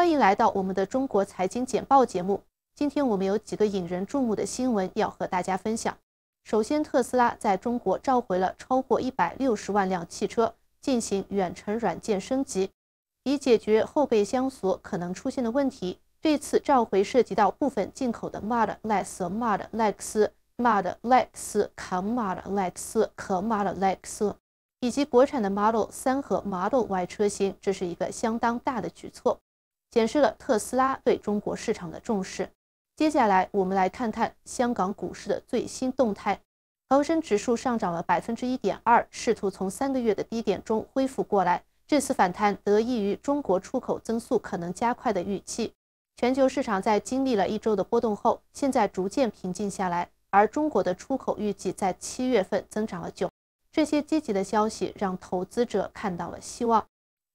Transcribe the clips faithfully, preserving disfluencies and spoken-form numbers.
欢迎来到我们的中国财经简报节目。今天我们有几个引人注目的新闻要和大家分享。首先，特斯拉在中国召回了超过一百六十万辆汽车，进行远程软件升级，以解决后备箱所可能出现的问题。这次召回涉及到部分进口的 Model X、Model X、Model X、卡 Model X、可 Model X， 以及国产的 Model 三和 Model Y 车型，这是一个相当大的举措，显示了特斯拉对中国市场的重视。接下来，我们来看看香港股市的最新动态。恒生指数上涨了 百分之一点二， 试图从三个月的低点中恢复过来。这次反弹得益于中国出口增速可能加快的预期。全球市场在经历了一周的波动后，现在逐渐平静下来，而中国的出口预计在七月份增长了 百分之九。这些积极的消息让投资者看到了希望。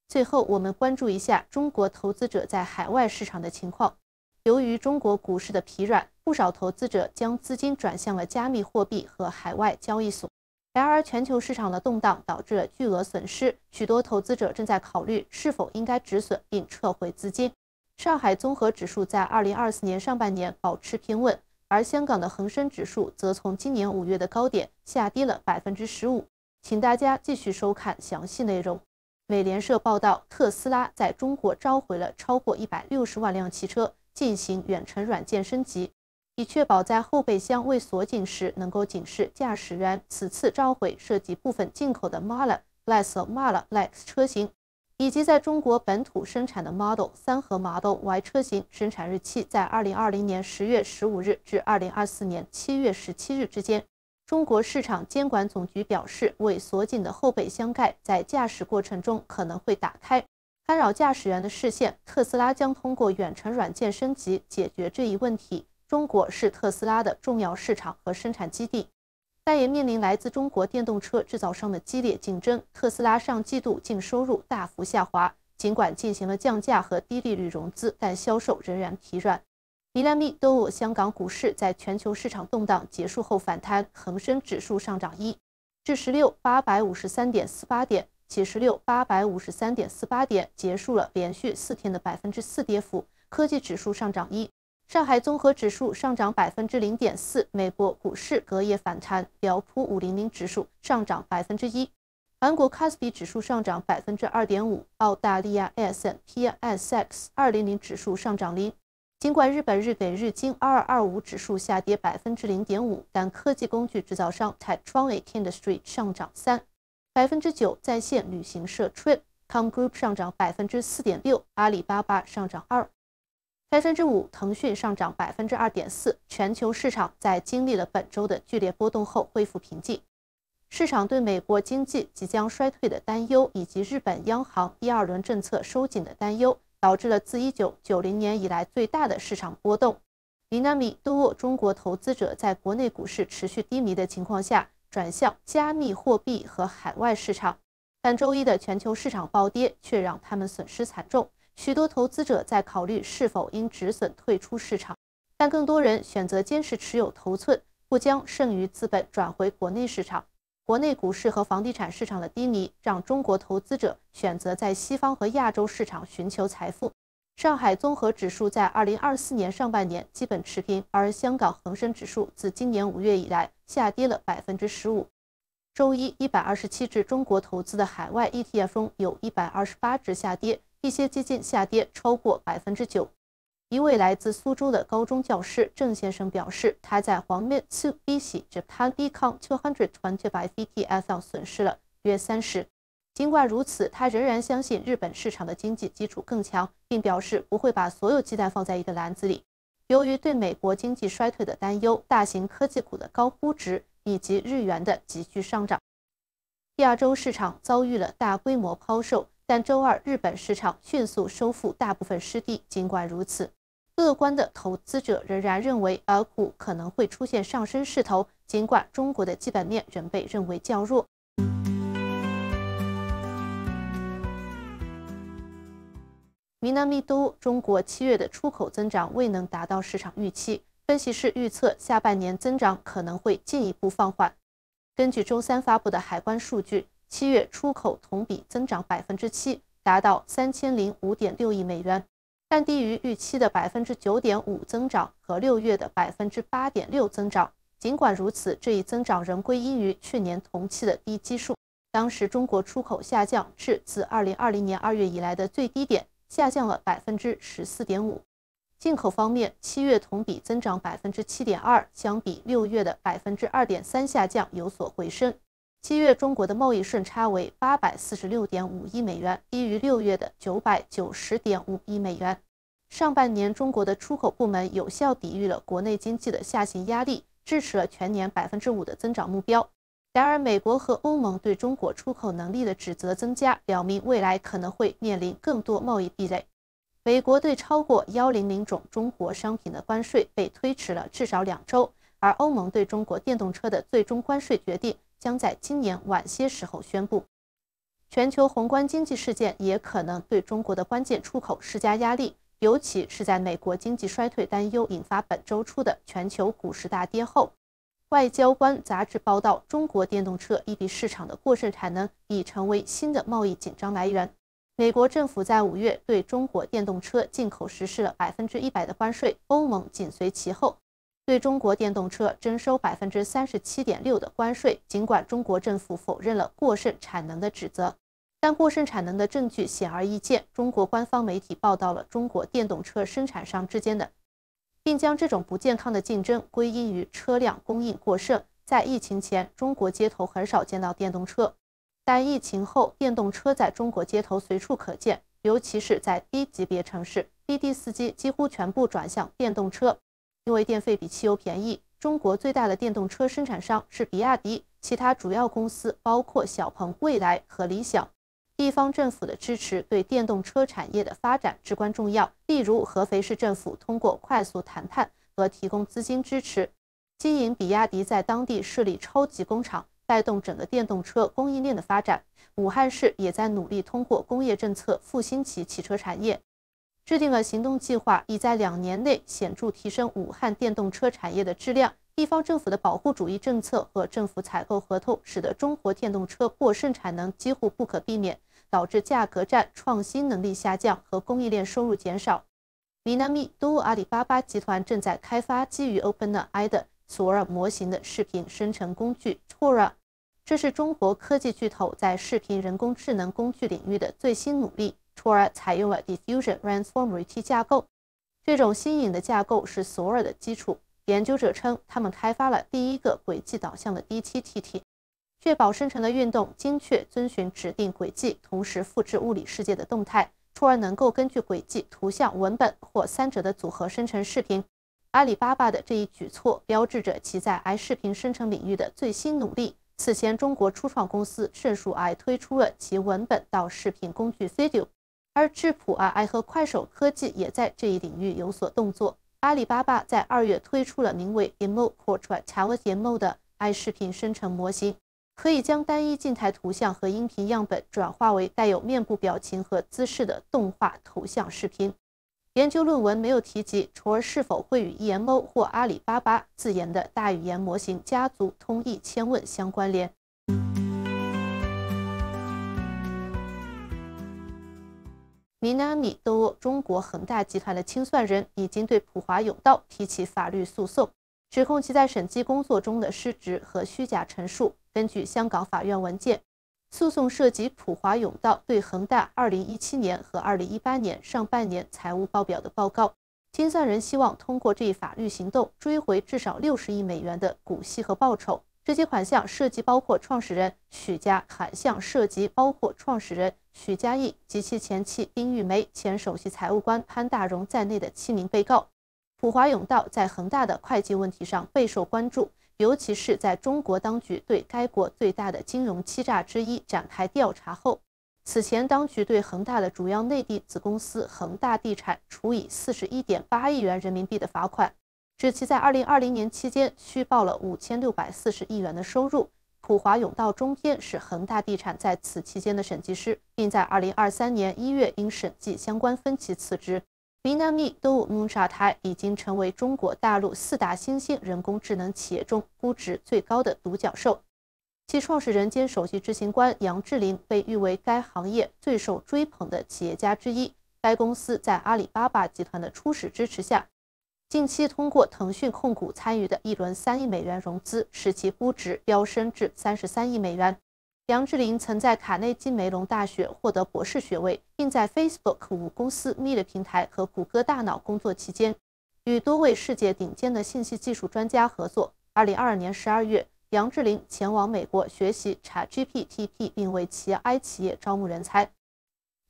最后，我们关注一下中国投资者在海外市场的情况。由于中国股市的疲软，不少投资者将资金转向了加密货币和海外交易所。然而，全球市场的动荡导致了巨额损失，许多投资者正在考虑是否应该止损并撤回资金。上海综合指数在二零二四年上半年保持平稳，而香港的恒生指数则从今年五月的高点下跌了 百分之十五。请大家继续收看详细内容。美联社报道，特斯拉在中国召回了超过一百六十万辆汽车，进行远程软件升级，以确保在后备箱未锁紧时能够警示驾驶员。此次召回涉及部分进口的 Model S、Model X 车型，以及在中国本土生产的 Model 三和 Model Y 车型，生产日期在二零二零年十月十五日至二零二四年七月十七日之间。中国市场监管总局表示，未锁紧的后备箱盖在驾驶过程中可能会打开，干扰驾驶员的视线。特斯拉将通过远程软件升级解决这一问题。中国是特斯拉的重要市场和生产基地，但也面临来自中国电动车制造商的激烈竞争。特斯拉上季度净收入大幅下滑，尽管进行了降价和低利率融资，但销售仍然疲软。米兰米都我香港股市在全球市场动荡结束后反弹，恒生指数上涨一至 一万六千八百五十三点四八 点，其 一万六千八百五十三点四八 点结束了连续四天的 百分之四 跌幅。科技指数上涨一，上海综合指数上涨 百分之零点四。 美国股市隔夜反弹，标普五百指数上涨 百分之一， 韩国 Kospi 指数上涨 百分之二点五， 澳大利亚 A S X 二百 指数上涨零。尽管日本日给日经二二二五指数下跌 百分之零点五， 但科技工具制造商 Trip 点 com Group 上涨 百分之三点九， 在线旅行社 Trip 点 com Group 上涨 百分之四点六， 阿里巴巴上涨 百分之二点五， 腾讯上涨 百分之二点四。 全球市场在经历了本周的剧烈波动后恢复平静。市场对美国经济即将衰退的担忧，以及日本央行第二轮政策收紧的担忧，导致了自一九九零年以来最大的市场波动。林南米多沃中国投资者在国内股市持续低迷的情况下，转向加密货币和海外市场，但周一的全球市场暴跌却让他们损失惨重。许多投资者在考虑是否应止损退出市场，但更多人选择坚持持有头寸，不将剩余资本转回国内市场。国内股市和房地产市场的低迷让中国投资者选择在西方和亚洲市场寻求财富。上海综合指数在二零二四年上半年基本持平，而香港恒生指数自今年五月以来下跌了 百分之十五。 周一一百二十七只中国投资的海外 E T F 中有一百二十八只下跌，一些基金下跌超过 百分之九。 一位来自苏州的高中教师郑先生表示，他在黄面 Trip 点 com 二百环球百 E T F 上损失了约 百分之三十。 尽管如此，他仍然相信日本市场的经济基础更强，并表示不会把所有鸡蛋放在一个篮子里。由于对美国经济衰退的担忧，大型科技股的高估值以及日元的急剧上涨，亚洲市场遭遇了大规模抛售，但周二日本市场迅速收复大部分失地。尽管如此，乐观的投资者仍然认为 A 股可能会出现上升势头，尽管中国的基本面仍被认为较弱。南南都中国七月的出口增长未能达到市场预期，分析师预测下半年增长可能会进一步放缓。根据周三发布的海关数据，七月出口同比增长 百分之七， 达到 三千零五点六亿美元。但低于预期的 百分之九点五 增长和六月的 百分之八点六 增长。尽管如此，这一增长仍归因于去年同期的低基数，当时中国出口下降至自二零二零年二月以来的最低点，下降了 百分之十四点五。 进口方面， 七月同比增长 百分之七点二， 相比六月的 百分之二点三 下降有所回升。七月中国的贸易顺差为 八百四十六点五亿美元，低于六月的 九百九十点五亿美元。上半年中国的出口部门有效抵御了国内经济的下行压力，支持了全年 百分之五 的增长目标。然而，美国和欧盟对中国出口能力的指责增加，表明未来可能会面临更多贸易壁垒。 美国对超过一百种中国商品的关税被推迟了至少两周，而欧盟对中国电动车的最终关税决定将在今年晚些时候宣布。全球宏观经济事件也可能对中国的关键出口施加压力，尤其是在美国经济衰退担忧引发本周初的全球股市大跌后。外交官杂志报道，中国电动车 E V 市场的过剩产能已成为新的贸易紧张来源。 美国政府在五月对中国电动车进口实施了 百分之百 的关税，欧盟紧随其后，对中国电动车征收 百分之三十七点六 的关税。尽管中国政府否认了过剩产能的指责，但过剩产能的证据显而易见。中国官方媒体报道了中国电动车生产商之间的，并将这种不健康的竞争归因于车辆供应过剩。在疫情前，中国街头很少见到电动车。 但疫情后，电动车在中国街头随处可见，尤其是在低级别城市，滴滴司机几乎全部转向电动车，因为电费比汽油便宜。中国最大的电动车生产商是比亚迪，其他主要公司包括小鹏、蔚来和理想。地方政府的支持对电动车产业的发展至关重要，例如合肥市政府通过快速谈判和提供资金支持，经营比亚迪在当地设立超级工厂。 带动整个电动车供应链的发展。武汉市也在努力通过工业政策复兴其汽车产业，制定了行动计划，以在两年内显著提升武汉电动车产业的质量。地方政府的保护主义政策和政府采购合同，使得中国电动车过剩产能几乎不可避免，导致价格战、创新能力下降和供应链收入减少。米纳米多阿里巴巴集团正在开发基于 OpenAI 的 索尔模型的视频生成工具 Tora， 这是中国科技巨头在视频人工智能工具领域的最新努力。Tora 采用了 Diffusion Random Forest 架构，这种新颖的架构是索尔的基础。研究者称，他们开发了第一个轨迹导向的 D T T T， 确保生成的运动精确遵循指定轨迹，同时复制物理世界的动态。Tora 能够根据轨迹、图像、文本或三者的组合生成视频。 阿里巴巴的这一举措标志着其在 A I 视频生成领域的最新努力。此前，中国初创公司盛数 A I 推出了其文本到视频工具 Video， 而智谱 A I 和快手科技也在这一领域有所动作。阿里巴巴在二月推出了名为 Emo Portrait Emo 的 A I 视频生成模型，可以将单一静态图像和音频样本转化为带有面部表情和姿势的动画头像视频。 研究论文没有提及 Tora 是否会与 E M O 或阿里巴巴自研的大语言模型家族通义千问相关联。米纳米斗殴，中国恒大集团的清算人已经对普华永道提起法律诉讼，指控其在审计工作中的失职和虚假陈述。根据香港法院文件。 诉讼涉及普华永道对恒大二零一七年和二零一八年上半年财务报表的报告。清算人希望通过这一法律行动追回至少六十亿美元的股息和报酬。这些款项涉及包括创始人许家款项涉及包括创始人许家印及其前妻丁玉梅、前首席财务官潘大荣在内的七名被告。普华永道在恒大的会计问题上备受关注。 尤其是在中国当局对该国最大的金融欺诈之一展开调查后，此前当局对恒大的主要内地子公司恒大地产处以 四十一点八亿元人民币的罚款，指其在二零二零年期间虚报了 五千六百四十亿元的收入。普华永道中篇是恒大地产在此期间的审计师，并在二零二三年一月因审计相关分歧辞职。 Minami Domushatai 已经成为中国大陆四大新兴人工智能企业中估值最高的独角兽，其创始人兼首席执行官杨志林被誉为该行业最受追捧的企业家之一。该公司在阿里巴巴集团的初始支持下，近期通过腾讯控股参与的一轮三亿美元融资，使其估值飙升至三十三亿美元。杨志林曾在卡内基梅隆大学获得博士学位，并在 Facebook 母公司 Meta 平台和谷歌大脑工作期间，与多位世界顶尖的信息技术专家合作。二零二二年十二月，杨志林前往美国学习 ChatGPT， 并为企业 I 企业招募人才。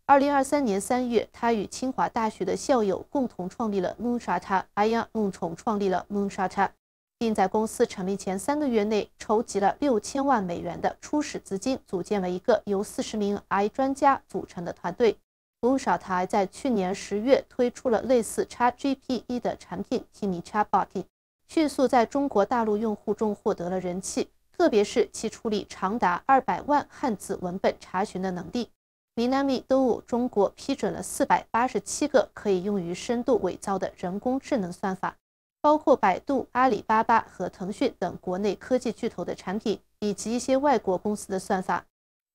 二零二三年三月，他与清华大学的校友共同创立了 Moonshot， 阿央孟崇创立了 Moonshot， 并在公司成立前三个月内筹集了六千万美元的初始资金，组建了一个由四十名 I 专家组成的团队。Moonshot 还在去年十月推出了类似 ChatGPT 的产品 Kimi Chatbot， 迅速在中国大陆用户中获得了人气，特别是其处理长达二百万汉字文本查询的能力。 米南米都有中国批准了四百八十七个可以用于深度伪造的人工智能算法，包括百度、阿里巴巴和腾讯等国内科技巨头的产品，以及一些外国公司的算法，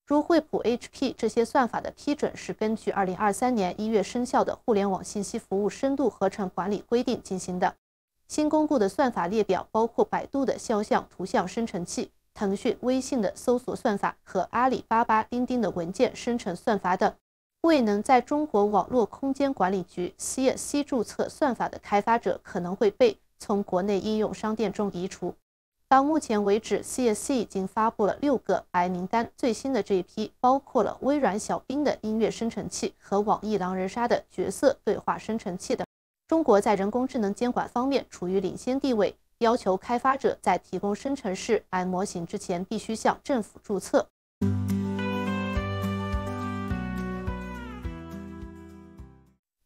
如惠普、H P。 这些算法的批准是根据二零二三年一月生效的《互联网信息服务深度合成管理规定》进行的。新公布的算法列表包括百度的肖像图像生成器、 腾讯、微信的搜索算法和阿里巴巴、钉钉的文件生成算法等。未能在中国网络空间管理局 C S C 注册算法的开发者可能会被从国内应用商店中移除。到目前为止 ，C S C 已经发布了六个白名单，最新的这一批包括了微软小冰的音乐生成器和网易狼人杀的角色对话生成器等。中国在人工智能监管方面处于领先地位。 要求开发者在提供生成式 I 模型之前，必须向政府注册。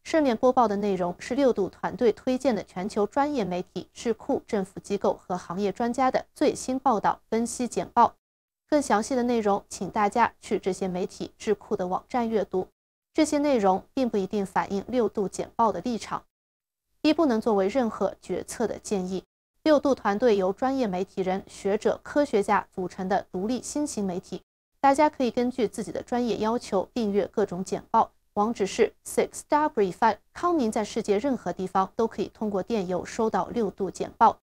上面播报的内容是六度团队推荐的全球专业媒体、智库、政府机构和行业专家的最新报道、分析简报。更详细的内容，请大家去这些媒体、智库的网站阅读。这些内容并不一定反映六度简报的立场，亦不能作为任何决策的建议。 六度团队由专业媒体人、学者、科学家组成的独立新型媒体，大家可以根据自己的专业要求订阅各种简报。网址是 six w 康明在世界任何地方都可以通过电邮收到六度简报。